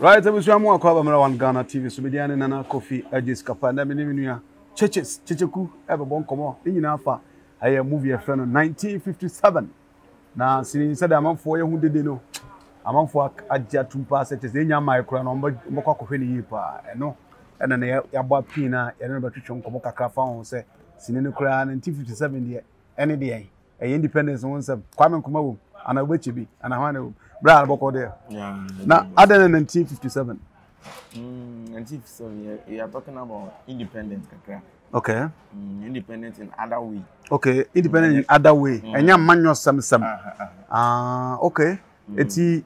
Right, I was Ramu Kwabena on Ghana TV. So, Vivian Nana Kofi, Edges Kapanda, my name Nuya. Chicheku, ever born come on. In Alpha, I am movie a friend of 1957. Now, since said I'm on for you, who did know? I'm on for a Jatumpa, such as any micro, number Mokokofi, and no, and then a Bapina, and another Trichon Komokaka found, say, Sinenukra, and 1957 year, any day. A independence owns a Kwame Kumabu, and a witchy be, and a honey. Brad Boko there. Now, other than 1957. 1957, you are talking about independence. Okay. Independent in other way. Okay, independent in other way. And you manual some. Okay. It's who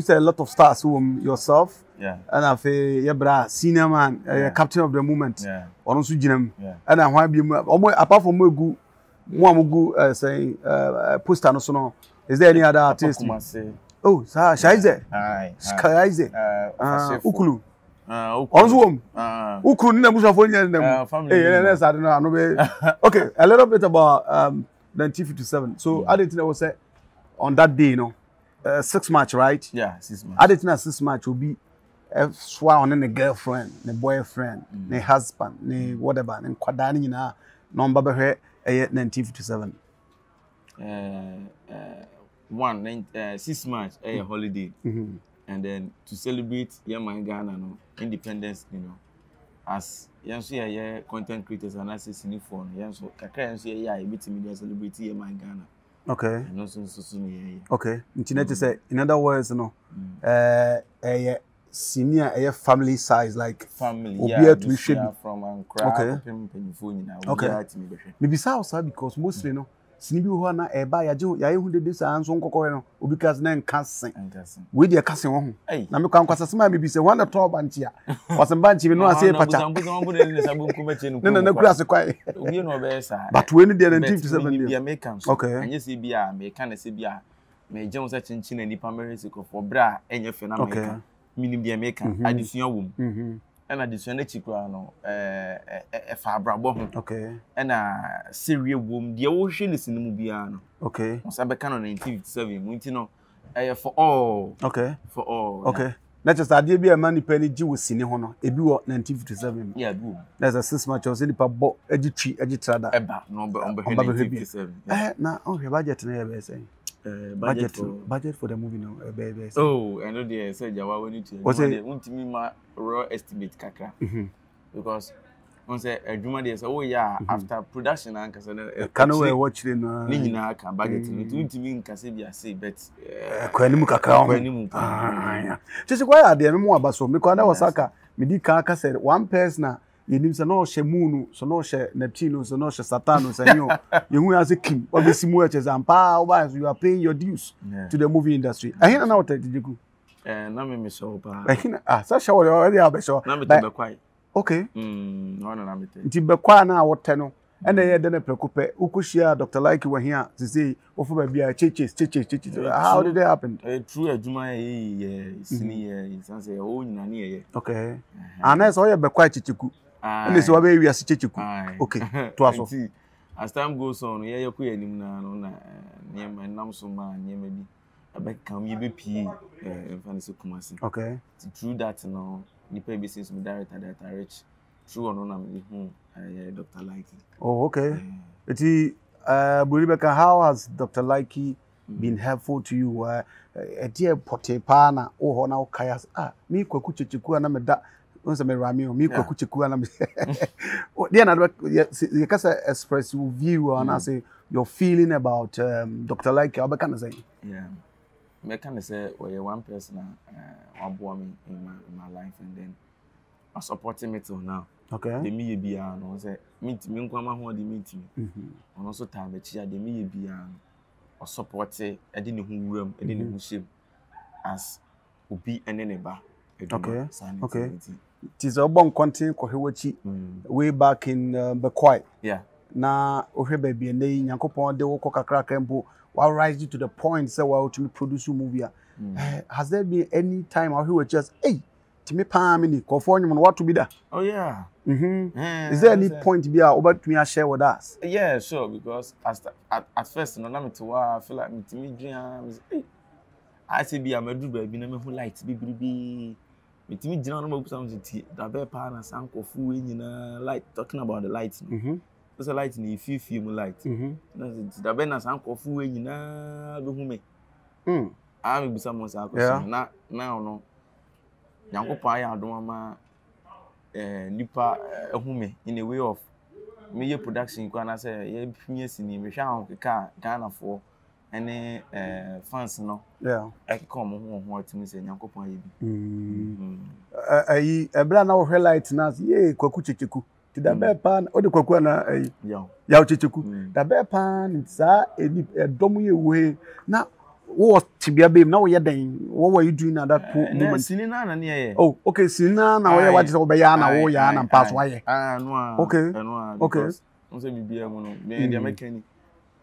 said a lot of stars who yourself. Yeah. And I say, yeah, brah, senior man, captain of the moment. Yeah. Or no sujinem. Yeah. And I want to be apart from Mugu saying post and so. Is there any other artist? Oh, sir, Shaize. Aye. Shaize. Ukulu. Onzuom. Ukulu nina mushafonya nina. Family. I don't know. Okay, a little bit about 1957. So I didn't know say on that day, you know, 6 March, right? Yeah, 6 March. I didn't know 6 March will be a swan and a girlfriend, a boyfriend, a husband, a whatever, and kwadani na number here 1957. 6 March, a holiday, and then to celebrate Ghana no independence, you know, as content creators and as a cinephone, so kakra a bit media celebrate Ghana. Okay. And also okay. In other words, no, senior a family size like family we should from Accra okay maybe so because mostly no senibi ho na e ba ya je ya ehunde bi sa anso nkokore no obikas na nkasen we dey kasen wo ho na me kwa kwasase ma maybe say one the top banchia wasemba nchi no ase pacha na na kurase kwai obi no be sa but we no dey 1957 dey American okay anye se bi a me kan se bi a me je ho sa chinchin na nipa merisiko for bra enye fe na America minim dey America adisuan wo and addition na chikura no e fa abrabo ho okay and a serious womb dey wo hwe listen mu bia no okay so be kan on 1957 mu ntino for all okay for all okay na just adie bia man nipa ni ji wo sini ho no e bi wo 1957 yeah do that's a 6 March o se nipa bo agi twi agi trada e ba no be on be 1957 na o hwe budget na e be say budget for the movie now, baby. Oh, I know they said Jawa when it was a ultimate raw estimate, kakra. Because once a drama they say, oh yeah, after production and Casana, can we watch the Nina can budget? It wouldn't mean Casabia say, but Quenimuka. Just why are there no more about so? Because I was Saka, Midikaka said, one person. You need to know she Moon, so no she Neptune, so no she Saturn, so you know, as a king, obviously, merchants and power, you are paying your dues to the movie industry. I hear now, did you go? And I mean, so such a already are so. Okay, no, no, no, Tibakwa now, what tenor, and they had then a precope, Ukushia, Dr. Likee were here to say, over by churches. How did that happen? True, a Juma, senior, in Sansa, old Nani. Okay, and I saw you be quite Chicheku. And this is why we are Chicheku. Okay, to us. As time goes on, yeah, you could near my Namsoma, near maybe a back come you be P. Papa Kumasi. Okay, through that now, the pay business with director that I reach through or not, Dr. Likee. Oh, okay. It's Rebecca, how has Dr. Likee been helpful to you? A dear Potepana, oh, now Kayas, me, Kuchiku, and I'm a. You can express your view and I say your feeling about Dr. Likee. What can I say? Yeah, I can say one person who me in my life and then I supporting me till now. Okay. The me be and also meet me. Uncle who the meet me. And also time the me be and or support. I didn't know room. I didn't know shame as Obi and Eneba. Okay. Okay. It is a bomb content Kohewachi way back in Bekwai. Yeah. Now, baby and they Yankopon, they will cook a crack and bow while rising to the point, so while to produce a movie. Has there been any time or he was just, hey, Timmy Pamini, California, what to be there? Oh, yeah. Is there any point to be about to share with us? Yeah, sure, because at first, no, I feel like me to me, I say be a medruba, be no light, be. But me, general, something that very pan and Kofu in light, talking about the lights. There's a light in the few light. That very nice Kofu in the home. I will be someone's alcohol. Now, no. Yanko Paya, I don't want Nipa home in a way of media production. Can I say, yeah, me, Ghana for. Any fans no. Yeah. I come home what to me say Yanko Pony. A brand now highlights now, yea, Chicheku. To the bear pan or the Kwabena, Yao Chicheku. The bear pan, it's a domy way. Now, what Tibia babe, now you're dying. What were you doing at that moment? Silina, oh, okay, Silina, now what is Obayana, Oyan, and pass wire. Ah, no, okay, okay. I'm saying, be a woman,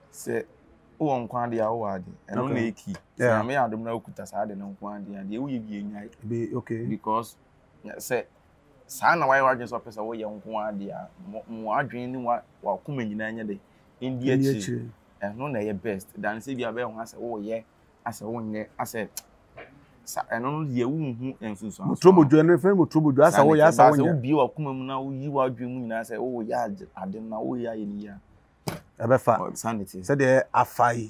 say. Oh, on Quandia, and only key. Yeah, may I don't know Kutasad and on Quandia, they will be okay because, say, San, why are just office away on Quandia, more dreaming what coming in any day in the and no, they best than Sibia Bell has oh, yeah, as a one year, I said, and only a woman who ensues trouble, general frame of trouble, as I will be a woman now. You are dreaming, I say, oh, yeah, I didn't know we are in here. Ebefa sanity said there afai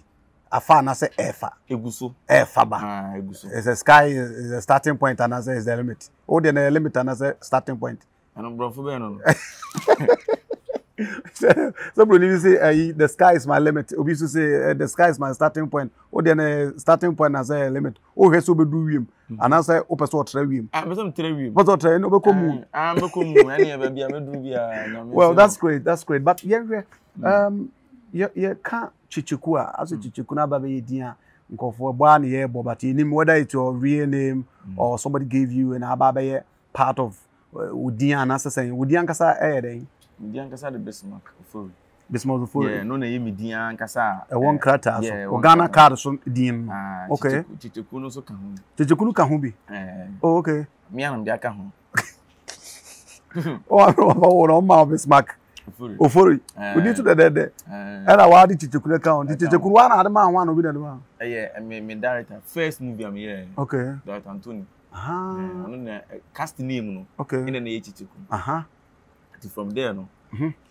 afa na say efa eguso efa ba ah eguso is a sky is a starting point and as is the limit oh the limit and as a starting point and bro for be no so bro you say the sky is my limit obi so say the sky is my starting point oh the starting point as a limit oh he so be do wiem and as say o person try wiem ah me so try wiem but try no be come ah me come any be bia me do bia well that's great but yeah you can't Chicheku as a Chicheku na baba yedian nkofo boa na ye bo but you name whether it's your real name or somebody gave you and ababa ye part of udian as say udian kasa eh dey udian kasa the Bismarck for Bismarck for yeah no na ye midian kasa e won character so Ghana card so din okay Chicheku no so ka ho Chicheku no ka ho bi eh oh okay me am dey ka ho oh no ma Bismarck Ofori, we need to the and I wanted Chicheku count. Chicheku one had man one over the one. Yeah, I mean director first movie I'm here. Okay. Director Anthony. Ah. I know cast name no. Okay. In the name Chicheku. Aha. From there no.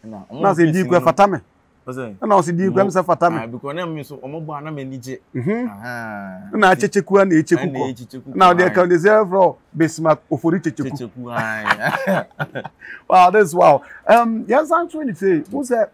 Na. Na se di kwa fatame. Pase. Na se di kwa mse fatame. Ah because na me so omobo na me nije. Aha. Na Chicheku na Chicheku. Now they count the zero for Bismarck Ofori Chicheku. Wow, that's wow. Yes, I'm trying to say who's a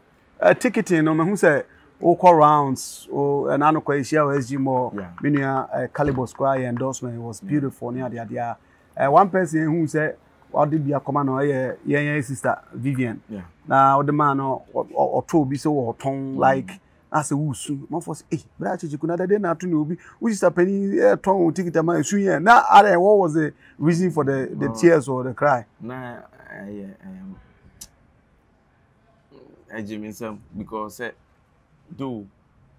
ticketing or who's a Oka rounds or an Anokoisia or SG more. Minia Calibre Square endorsement was beautiful near the idea. One person who said, what did be a commander? Yeah, Sister Vivian. Now the man or two be so or tongue like as a woo soon. More for eight, but you could not then afternoon be which is a penny tongue ticket. Now, what was the reason for the tears or the cry? Nah. I because do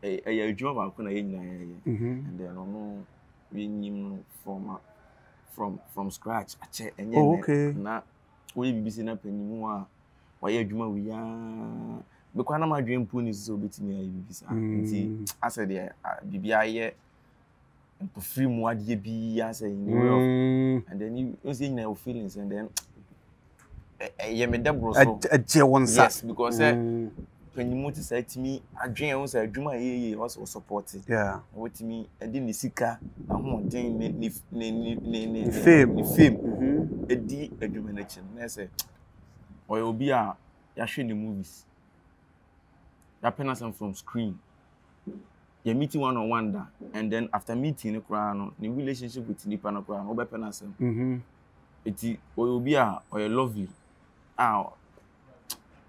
a job I couldn't and then no we from scratch. And okay. Now we be busy up anymore. Why we are because my dream ponies so bit me I said yeah BBI and perfume what you be as a and then you see your feelings and then. Yes, because when you move to say to me, I dream also I dream I also supported. Yeah. What me I didn't see car. I want fame. A domination. I say, or you'll be a you showing the movies. You're paying some from screen. You're meeting one on one da, and then after meeting the relationship with the partner, you're paying some. It will be a or love you. So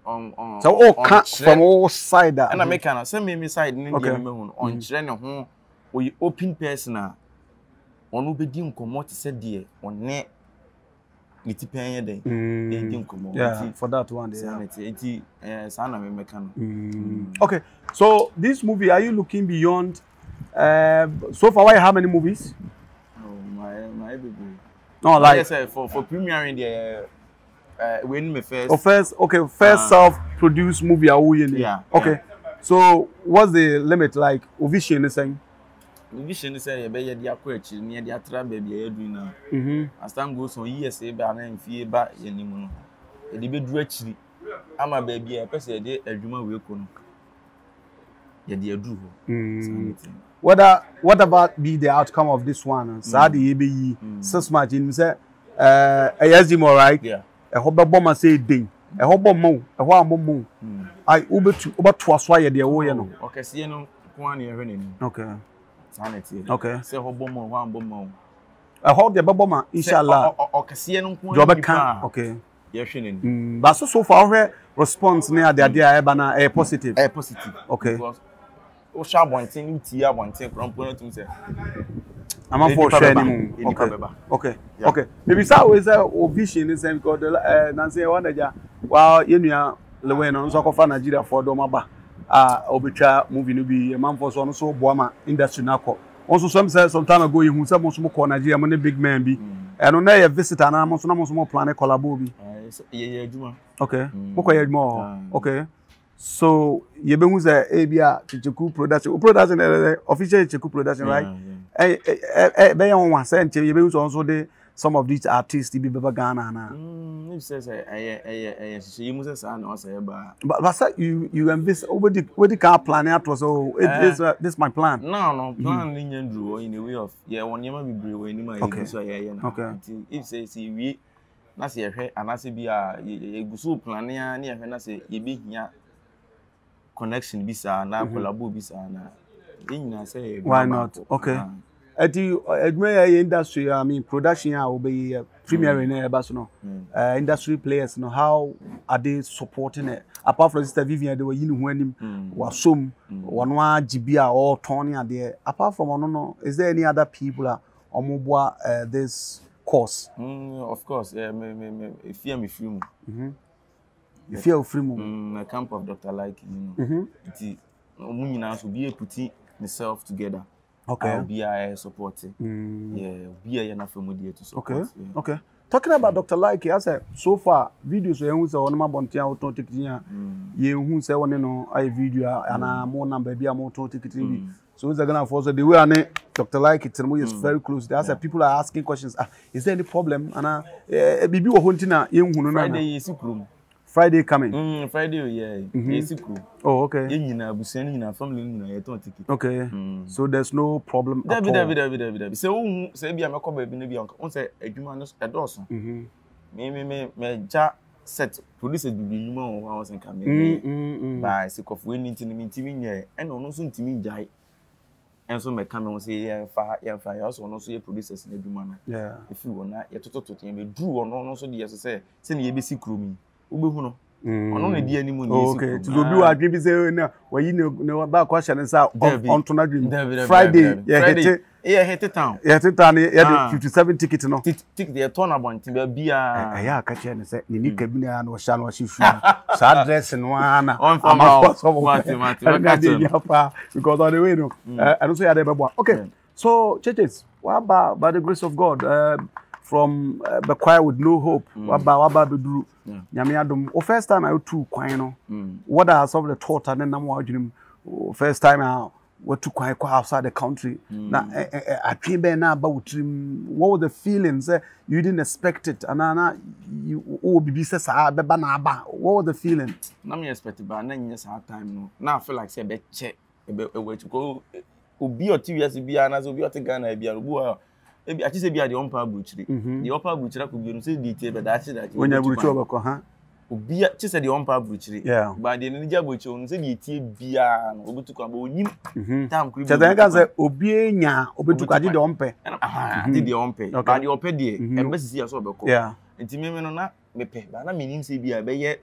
all cut from all sides. And I make an send me side on channel or you open personal on obedient commodity said dear on net little penny day. They didn't come for that one. Sanity, San. Okay, so this movie, are you looking beyond? So far, why how many movies? Oh, my baby. No, like for premiering the when me first. Oh, first, okay, first self-produced movie. Yeah. Okay, yeah. So what's the limit like? Ovision is saying. vision say e be ye dia kwa chi ne dia tra ba bia ye du na as time goes on years e ba na mfie ba ye ni mu no e di be dura chiri ama ba bia e pese de adwuma we ko no ye dia du ho what about be the outcome of this one sadi e be yi since March him say ayazim all right yeah e ho be boma say dey e ho bomo e ho amomo ai obetu obetu aso aye de wo ye no okay see no one year ni okay sanity okay say ho bomo ho amomo e ho de beboma inshallah okay see no ko okay ye hwe ni but so far her response near the idea e ba na e positive e positive okay o sha wanting ti ya wanting from point to say I'm not for sharing anymore. Okay. Yeah. Okay. If you say we say vision is same God Nancy Wanaja. Wow, you know, Lewena so for Nigeria for Domaba. Obicha movie no be a man for so so boama industry nako. Also some say some time ago you say most more Nigeria money big man be. And on a visit and I'm also more plan collabo be. Yeah, Juma. Okay. Okay, more. Okay. So you be who's a ABA Chicheku production. Production official Chicheku production, right? They on one sent you be also the some of these artists be Ghana na. You says you must say no say but you envisage what the car plan out was so this my plan. No plan in drew in a way of yeah one year be brew in my so yeah na. Okay. If says we na say hwe anase bi a egusu plan ya na hwe na say ye be hia connection bi sa na collabo bi sa na. Why not? Okay. At the industry, I mean, production will be premier in Barcelona. Industry players, know how are they supporting it? Apart from Sister Vivian, they were in Wenim, Wasum, Wanwa, Jibia, or Tony are there. Apart from Onono, is there any other people or Mubwa this course? Of course, fear me free. The fear of free movement. The camp of Dr. Likee, you know, to be a putty. Myself together. Okay. I'll be a supporter. Yeah, be a family to support. Okay. Yeah. Okay. Talking about Dr. Likee, I said so far videos we who say on my bontia authentic dia. Ye who say one no I video and a more number be a more authentic TV. So it's gonna force the way and Dr. Likee Telmo is very close. That's why people are asking questions. Is there any problem? And baby we hunting na ye who no na. Friday is problem. Friday coming. Friday, yeah. Oh, okay. Okay. So there's no problem at all. And so my camera say, yeah, also no so producers in every manner. Yeah. If you want not, you do or no, so the say, send the ABC crew me. Ubuhuno. Only the animal. Okay, to do a dream is there where you know about question and out on tonight. Friday, yeah, hit it town. Yeah, hit it town. Yeah, 57 tickets. No, tick the turn about to be a catcher and say, you need cabina and shall wash you. Sad dress and one on for my because on the window. I don't say I never want. Okay, so churches, what about by the grace of God? From the choir with no hope. What about the do? Yeah. First time I went to choir, you know. What are some of the thoughts and then I'm watching him. First time I went to choir outside the country. Now I came back now about him. What were the feelings? You didn't expect it, and now you oh baby says ah beba na ba. What was the feeling? I didn't expect it, but now it's hard time now. Now I feel like say be check, be wait to go. Obi or 2 years obi and as obi or Ghana obi or I just say be at the upper bridge. The upper bridge could be no detail, but that's it. When you bridge over, huh? Be at just at the upper bridge. Yeah. But the ninja bridge on say detail be an obutuka onim. Time could be. Just like I say obienya obutuka di the umpe. Ah, di the umpe. But the umpe there, and we see as well because. Yeah. Until me no na me pe, but na me nim say be a be ye.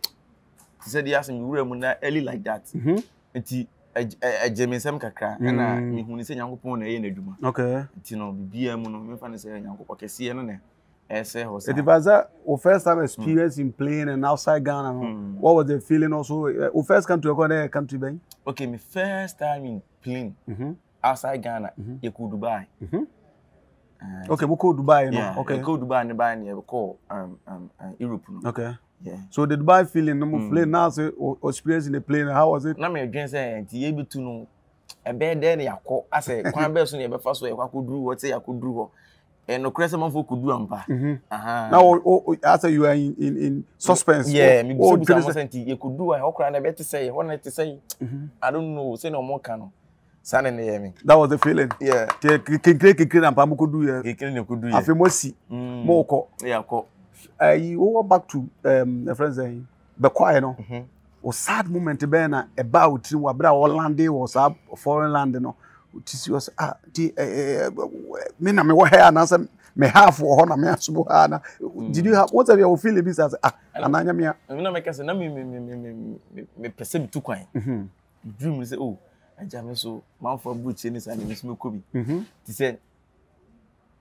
Say the as me wure mu na early like that. Until. I Jamisem kakra na me huni se nyankopon na ye na dwuma. Okay. Ti no bibia mu no me fa na se nyankopon kese no ne ese ho se. It was your first time experience in playing and outside Ghana. What was the feeling also? You first come to your country ben? Okay, my first time in playing outside Ghana, you go Dubai. Okay, we go Dubai no. Okay. Go Dubai and Dubai and we go Europe no. Okay. Yeah. So the Dubai feeling, no more plane now, so experience in the plane, how was it? Now me again say, to know, a bed then Yako, I say, one person ever first way, I could do what say I could do, and no Crescent for could do. Now, after you are in suspense, yeah, me good, you could do a hawk and I bet to say, one to say, I don't know, say no more canoe. San and Amy. That was the feeling, yeah. Kikin and Pamu could do it, Kikin could do it. Afimosi, Moko, Yako. I go back to a friend saying, the choir, no. Or sad moment about Holland was up foreign land, no. Which was Mina me hair and answer me half for honor me as Bohana. Did you have what have you feeling this as Ananya? I'm not making a name, me perceive too quite. Dream is oh, I jam so mouth for boots in his and Miss Mokobi. He said,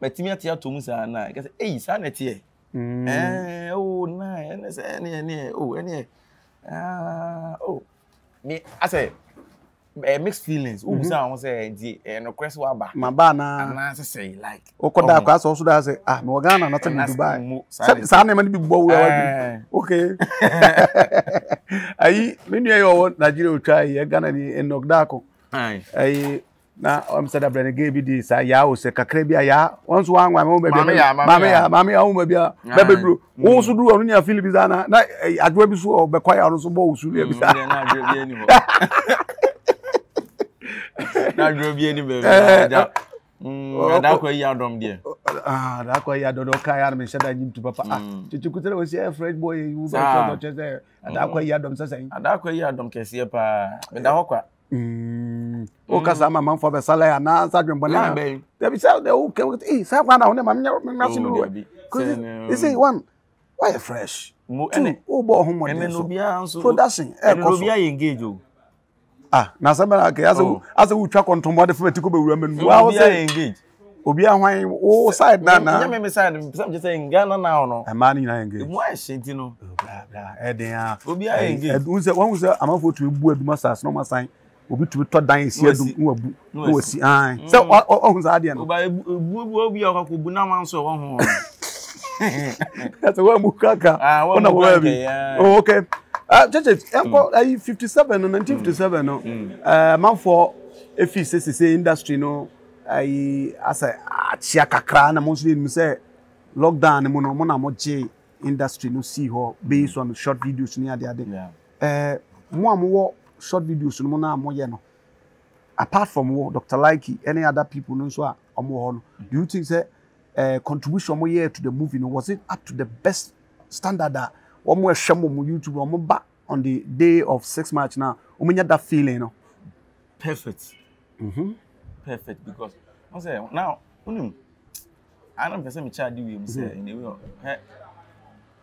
my Timia Tia to Musa and I get a sanity. Eh, oh, nine, any, oh, any. Ah, oh, me, I say, mixed feelings. Someone say, no crest waba. Mabana, and I say, like, Okoda class also does it. Ah, Morgana, nothing in Dubai. Sunday, many people were okay. I mean, you want Nigeria will try, you're gonna be in Nogdako. Aye. Now, I'm said I gave you this. I was a Cacrebia. Ya once one, my own baby, mammy, own baby, baby brew. Also, do only a Philippiana. I do be so, but quite also both. Now, you'll be any baby. That's why you are dumb, dear. Ah, that's why I don't know. Kayam and said I need to Papa. Chicheku was here, Fred boy, you were not just there. And that's why you are dumb, saying, and that's why you are dumb, Cassiapa, and the Hawker. O kasama manfo be sala na sadwen bona they be say they okay say kwa na one mam nyaso no they say one why fresh mo ene o bo homo ene no bia nso production e ko bia engage o ah na sabara ke aso we twa kontomo de fetiko be wura menu wa say engage obi ahwan o side na na me side some just say Ghana now no e man na engage mo e senti no bla bla e den ah obi a engage when we say amafo to ebu aduma sas no ma sign obi to to dan isi adu wo abu wo si an se ohun za ade no oba ebu obi o kwaku bu na man so wo ho that's why mukaka ona wo abi oh okay just enko 57 no 1957 no man for efi say industry no I as a chia kakra na mo so enu say lockdown mo no mo na mo je industry no see ho based on short videos ni ade ade mo am wo short videos no na mo ye no apart from what Dr. Likee any other people no so am do you think say contribution mo year to the movie no was it up to the best standard that one mo hwe mo YouTube mo back on the day of 6 March now o menya that feeling no perfect perfect because I say now I don't person me charge we say in the way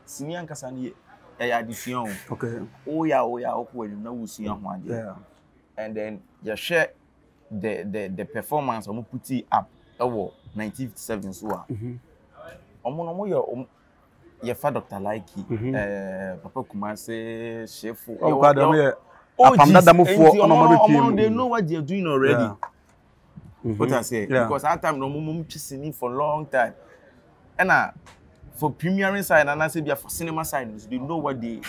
senior nkasa na addition. Okay. Oh yeah, okay. Now we see one. Yeah. And then you share the performance of Muputi up over 1957 so. Omo your father Dr. Likee, Papa Kumasi, Chef. Oh God, they know what they are doing already. Yeah. What I say, because that time no mum chasing for a long time. And for premiering side and I say for cinema side, they know what they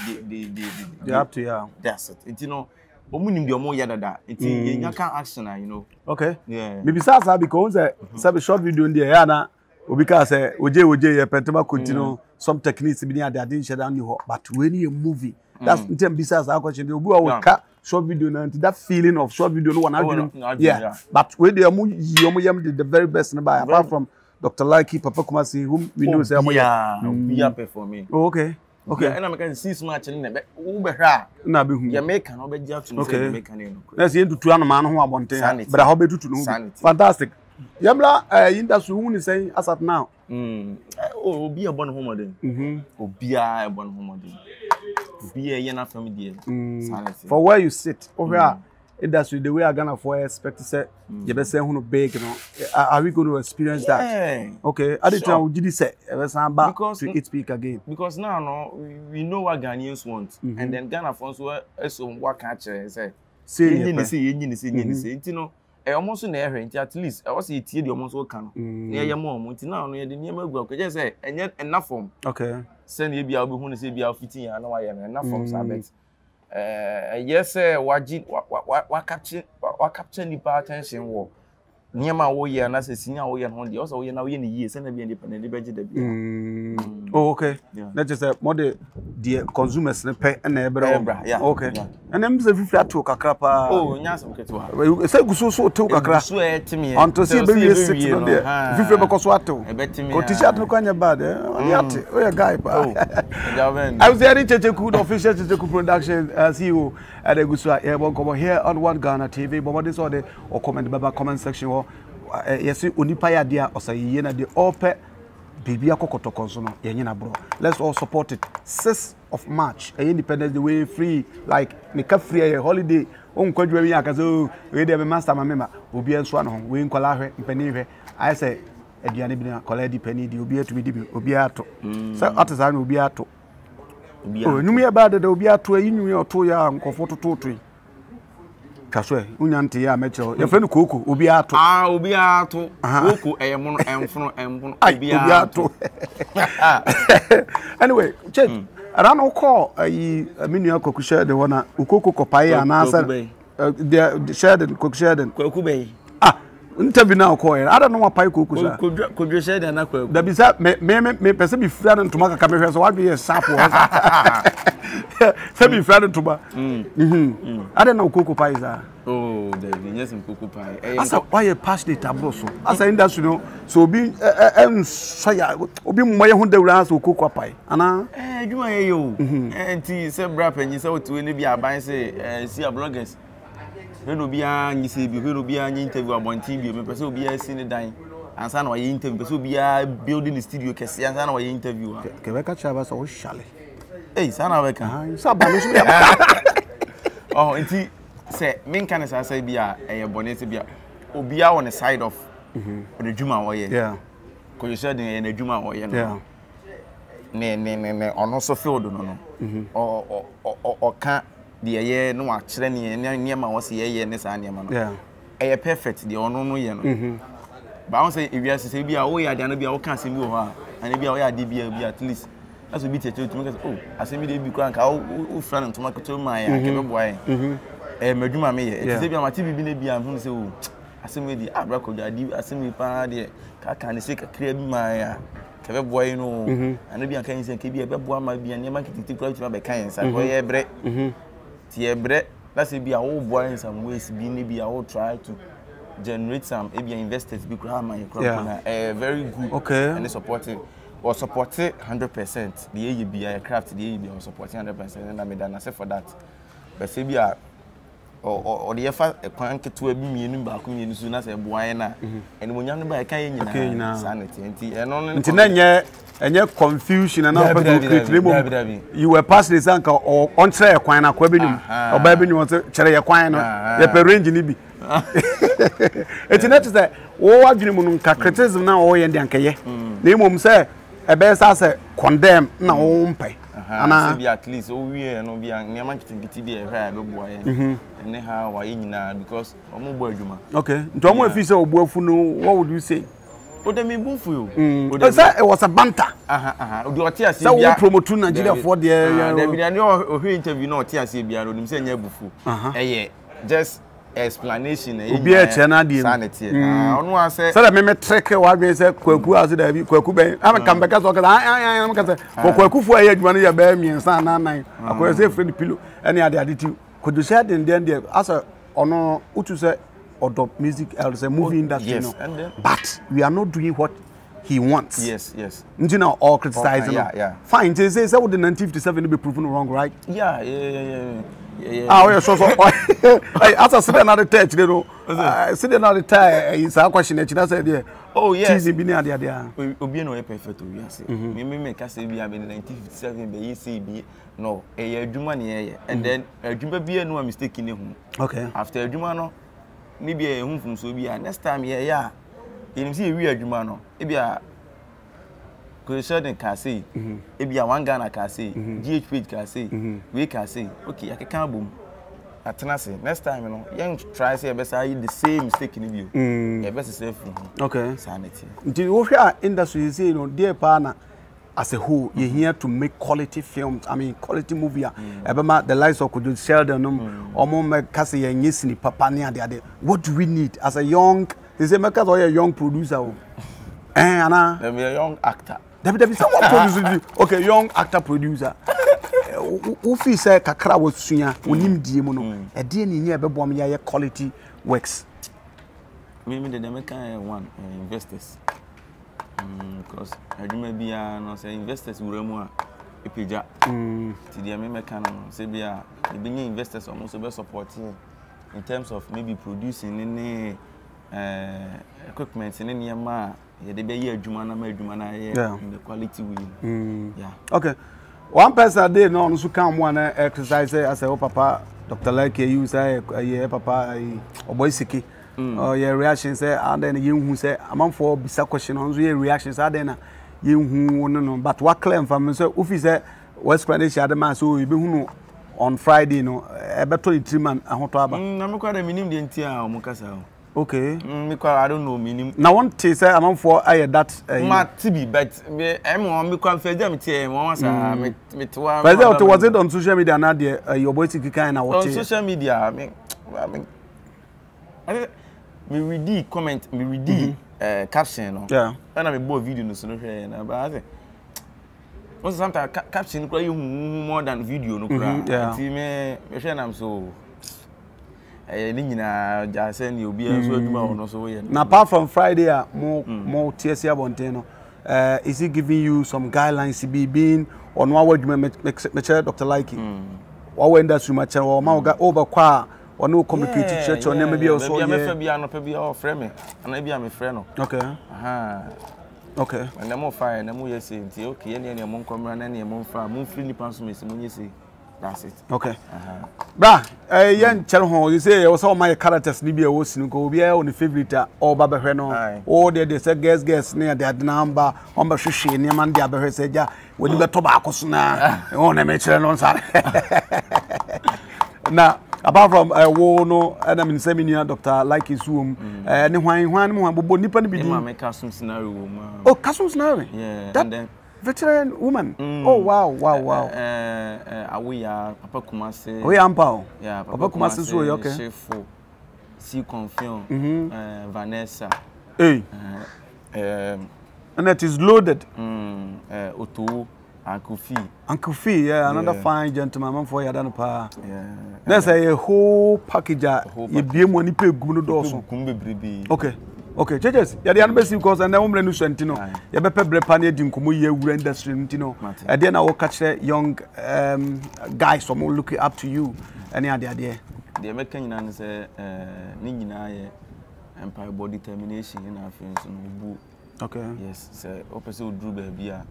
have to, yeah. That's it. It's, you know, you can't action, you know. Okay. Yeah. Maybe that's how because a short video in the Ayana, because Oje, continue some techniques in there, they didn't shut down you. But when you movie, that's in terms besides our question, they will cut short video and that feeling of short video, no one yeah. But when they are the very best in by apart from Dr. Likee, Papa Kumasi, whom we know is a yeah, performing. Okay. And I can see smart in the Uber. Jamaican, Jamaican. That's the end to an man who I want to but I hope you to know. Fantastic. Yamla, industry who is saying as at now. Oh, be a born homo then. Be a born homo then. Be a yana family. For where you sit, over here. Industry the way I'm gonna for expect to say you best say who bake you know are we going to experience that okay I did tell you say back to it speak again because now no we know what Ghanaians want and then Ghana fans were so what culture say say you know almost na here at least I was it the almost work no na ye mo mo now no ye the niam agwa ko just say enough form okay send you be I be who say be outfitting and why enough forms abet Yes, what captured the attention war. Niama wo year and as a senior way and only also now in the years and be independent. Oh, okay. That is a model the consumers and pay and ebra. Yeah, okay. And then the flat took a crapper. Oh, yes, okay. So took a crash to me until 6 years. I bet him. What is that? Look on your bad, eh? Guy, I was there in Chicheku, official Chicheku production CEO at the Gusua Airborne come here on One Ghana TV. But what is all the or comment about comment section? Yes, Unipaya dear or say Yena the Ope Bibia Kokoto Consumer Yenina Bro. Let's all support it. 6th of March, Independence Day free, like make a free holiday. Uncle Jamia Kazo, we have a master, my member, will be in Swan, we in Colare, Penny. I say, Edianibina, Coladi Penny, you'll be to be Obiato. So, artisan will be out to. You knew me about the Obiato, you knew your 2 year comfort to 2 3. Kaswe, unyanti ya mecho. Ya friend kuku, ubiato. Ah, ubiato. Kuku, ayamono, ayamono, ayamono, ubiato. Anyway, check. Rana uko, minu ya kukushare de wana, ukuku kopaya anasa. Kukushare den. Kukubay. Ah, untabina uko ya. Ada nwa payi kukusha. Kukushare den na kwe. Dabisa, me pese bifrana ntumaka kamefe. So wabi ye sapo. Semi friend to buy. I don't know cocoa pies. Oh, the yes, and cocoa pie. As why a passionate abroso. As an industry, so be saya, be my hundred rounds of cocoa pie. Anna, you are you, and tea, some rap, and you saw to any be a buy, say, see a bloggers. You know, be an you see, you will be an interview on TV, but so be a senior dine. And son, I interview, so be a building the studio, can see, and son, I interview. Quebec Chavas or Chalet. Hey, sana weka. Oh, inti say main kind of say bia e bonnet bia. Obia on the side of the Juma or yeah. Cause you said in the Juma or yeah. Ne on also field no. Or can the year no actually near man was year ne say near man. Yeah. E perfect the ono no year no. But I want say if you say bia we are there no bia we can see we ho and bia we are bia at least. As we beat it to make oh, I say me they be crank. How friend to make to my boy. Me do my me. It say be my TV be be am say oh. I say me the abra ko da di. I say me pa there. Ka can say ka create my kebe boy no. And be am can say kebe be boy ma be am market ti craft be kan say go ye bre. Ti ye bre. That say be a whole boy in some ways be ni be a whole try to generate some e be investors be craft my craft. Very good. Okay. And they support it. Or support it 100%. The AUB craft, the AUB or supporting 100%. And I made an answer for that. But say, or the effort a crank to a beam back in soon as a buena. And when you're by sanity and on and your confusion and you were past this uncle or on say a quina quabinum or baby wants a cherry a quina, the perennial. It's not that all argument criticism now or Indian Kaye. Name say. A best answer condemn no pay. At least we are no be an and how I because I'm okay. Don't if you say what would you say? What do mean both you? It was a banter. So we promote Nigeria for the interview not TSB just explanation. Ubi e chena di. Sanity. Onu ase. Sada meme treke wabi se kweku asida ebi kweku be. Ama kambeka soka. Ama kase. Kweku fuwa ye jumani ya be miensa na na. Akwe se friend pillow. Any adi adi tu. Kudusha den den den. Asa ono utu se odo music else movie industry no. But we are not doing what he wants. Yes, yes. You know, all criticizing. Yeah, yeah. Fine. They say that would the 1957 be proven wrong, right? Yeah. Ah, we are so. As I said, another touch, you know. I said another tie. It's a question that I said. Oh yes. Cheese, bini adi adi. Obi no e perfect obi ase. Me kasi bi abi 1957 be easy bi no. E juma ni e. And then juma bi no mistake ni hum. Okay. After juma no, ni bi hum from so bi. Next time yeah. You see we juma no. E bi Christian can say, if you one Ghana can say, GHP can say, we can say, okay, I can boom. At next time, you know, young try say best I the same mistake in you. Best is safe. Okay. Sanity. The industry, you know, dear partner, as a whole, mm-hmm. you're here to make quality films. I mean, quality movie. Mm-hmm. The likes of Kudu Sheldon, what do we need as a young? They say, "Make us a young producer." And I'm a young actor. Someone produces you. Okay, young actor producer. Ufi say kakra was sunya. Unim di mono. A day ni ni ebe bomi ya quality works. Maybe the American one investors. Because I remember be no say investors uremu a pija. To the American say be a beginning investors almost be supporting in terms of maybe producing any equipment in any amount. Yeah, they be here juma na in the quality way. Yeah. Okay. One person a day no no come one exercise as a papa Dr. Likee you say papa oboisiki. Oh yeah, reactions say and then you who say among for bizarre question on your reactions are then you who no but what claim from himself if he said West Spanish other man so you be on Friday no a better 3 months I want to have I'm quite a minimum the entire Mukasa. Okay. I don't know minimum. Now one tea say among for I that TV but me I'm on me confident I'm team once me to was it on social media now there your boy sick kind of on social media I mean me read the comment, me read the caption. Yeah. When I make video, no sooner but also sometimes caption cry more than video, no cry. Yeah. I'm so. I send you be so do so now apart from Friday, more TSA Bonteno. Is he giving you some guidelines to be being on one word? Make sure Dr. Likee. What industry match or mauga over qua. Or no complicated church or maybe also. I'm a friend. Maybe I'm a friend. Okay. Okay. And I'm fire and I'm say, okay, any among common and any among fire, moon freely pass me. That's it. Okay. Bra, a young channel, you say, I saw my characters, Libya, was in Gobia, on the favorite or Baba Heno, or they said, guess near that number, on the Shishi, near Mandia, but he said, yeah, we do the tobacco now, on a mature and on Saturday. Apart from Wono and I mean seminar, Dr. Likee Zoom, and one woman, Nippon be my custom scenario woman. Oh, custom scenario? Yeah, that and then veteran woman. Oh, wow. We are Papa Kumasi. We am Pau. Yeah, Papa Kumasi, okay. Chef, see, confirm, Vanessa. Hey. And that is loaded. Otto. Uncle Fee, yeah, another fine gentleman for you. That's a whole package. You be money pay good also. Okay, judges, you're the embassy because and the woman who sent you know, you're better prepared in Kumuye render stream, you know, and then I will catch the young guys from looking up to you. Any idea? The American answer, Ningina, empire body termination in our friends. Okay, yes, sir, opposite Drew Babia.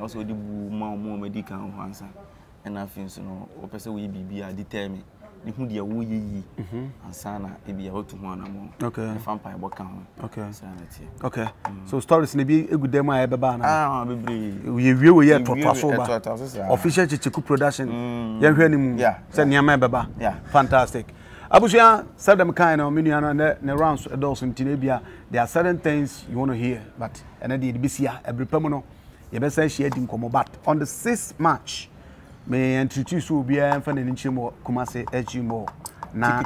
Also, the more medical answer, and I think so. No, a person will be a determined. The who they are, who ye, and Sana, it be out to one. Okay, vampire walk on. Okay, sanity. Okay, so stories maybe a good demo. Ah, we will yet for official Chicheku production. Yeah, send your man Baba. Yeah, fantastic. Abuja, seldom kind of mini and the rounds adults in Tinabia. There are certain things you want to hear, but and I did be here every permanent. You best say she had him come back on the 6th March. May introduce you be a fan in Chimo, Kumasi, Ejimo. Now,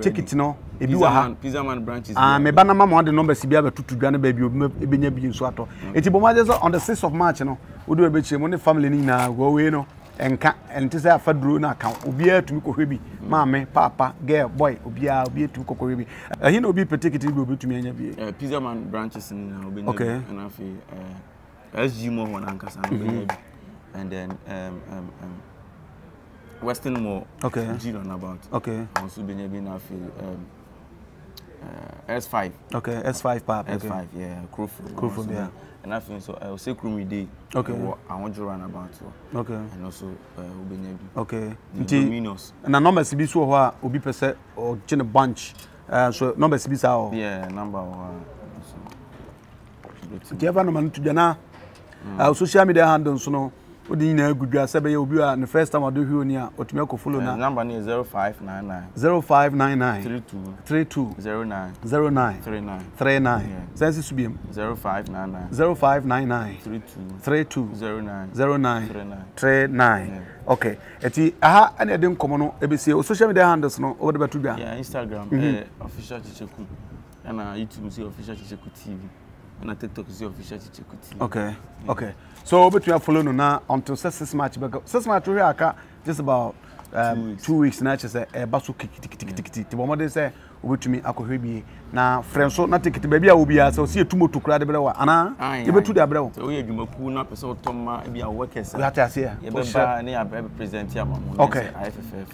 ticket no, if you are pizza man branches. I may ban a man on the number CBA to Ghana baby, you may be in Swato. It's a bomb on the 6th of March, you know, would do a bitch when the family now go in and to say a fat drone account, Ubia to Kohibi, Mammy, Papa, girl, boy, Ubia to Kohibi. He no be particularly to me. Pizza man branches in Obin, okay, and I feel. SG one anchors and then Western more. Okay. About. Okay. Also been S5. Okay. S5 pap. Okay. S5. Yeah. Crew from yeah. And I think so. I will say crew me day. Okay. I want to run about. Okay. And also been okay. Minus. And the numbers be so far will be percent or chain a bunch. So numbers be so. Yeah. Number one. Do you have a number to Jana? Social media handles, no, The first time I do here, the number is 0599. 0599. 32. 32. 09. 09. 39. 39. Census beam. 0599. 0599. 32. 32. 09. 09. 39. Okay. Eti aha any dem komono ebisi o social media handles no over the Twitter. Yeah, Instagram. Official Chicheku. And YouTube see official Chicheku TV. And I TikTok is official Chicheku TV. Okay. Yeah. Okay. So but we are following now until 6 March because 6 March we are just about 2 weeks now just a basu tick. But what they say we to me akohwe na friends so na ticket baby will be so see tumo to crowd below ana e be to the abroad. So we adwumaku na person otoma be workers. We at here. You be ba na you present here mama. Okay.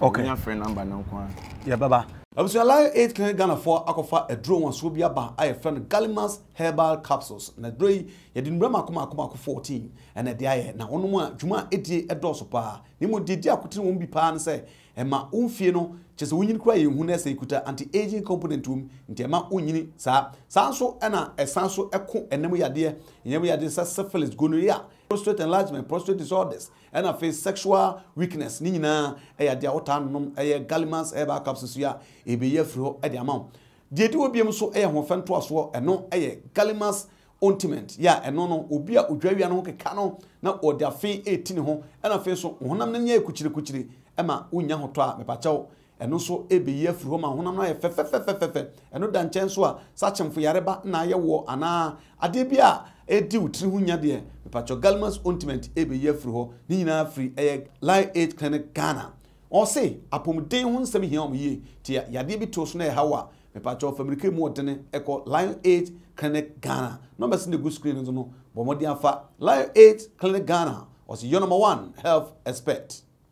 Okay. Your friend number na ko. Yeah baba. Abusua Line 8 Clinic Ghana for akofa edro wanso bi aba aye friend Galimas herbal capsules na edro yi yedinbra makoma 14 and e de aye na wonom a dwuma edie edoso pa ni mo didi akotene won bi pa ne se e ma unfie no chese wonyini kura ye hu na se ikuta anti aging component wum nti ma onyini saa so na esanso eko enemu yade sa syphilis gonorrhea prostate enlargement, prostate disorders, and a face sexual weakness. Nina, a dear autumn, a Galimas, ever capsules, a be a fro at the amount. The two be so a hofan to us war, and no a Galimas ointment, ya, and no, ubia, udravia, no cano, now or their fee 18 home, and a face so one of them, kuchiri kuchiri, Emma, unya hotwa, me pacho, and also a be a fro, my honor, fefe, and no dan chancellor, such and for yareba, na ya war, and ah, a debia. A deal to Nuya dear, Pacho Galimas ointment, a be year through Nina free egg, Line 8 Clinic Ghana. Or say, upon day one semi home ye, tia Yadibi Tosne Hawa, a patch of American Morton, echo Line 8 Clinic Ghana. Numbers in the good screen, no, but more than Line 8 Clinic Ghana, or your number one health expert.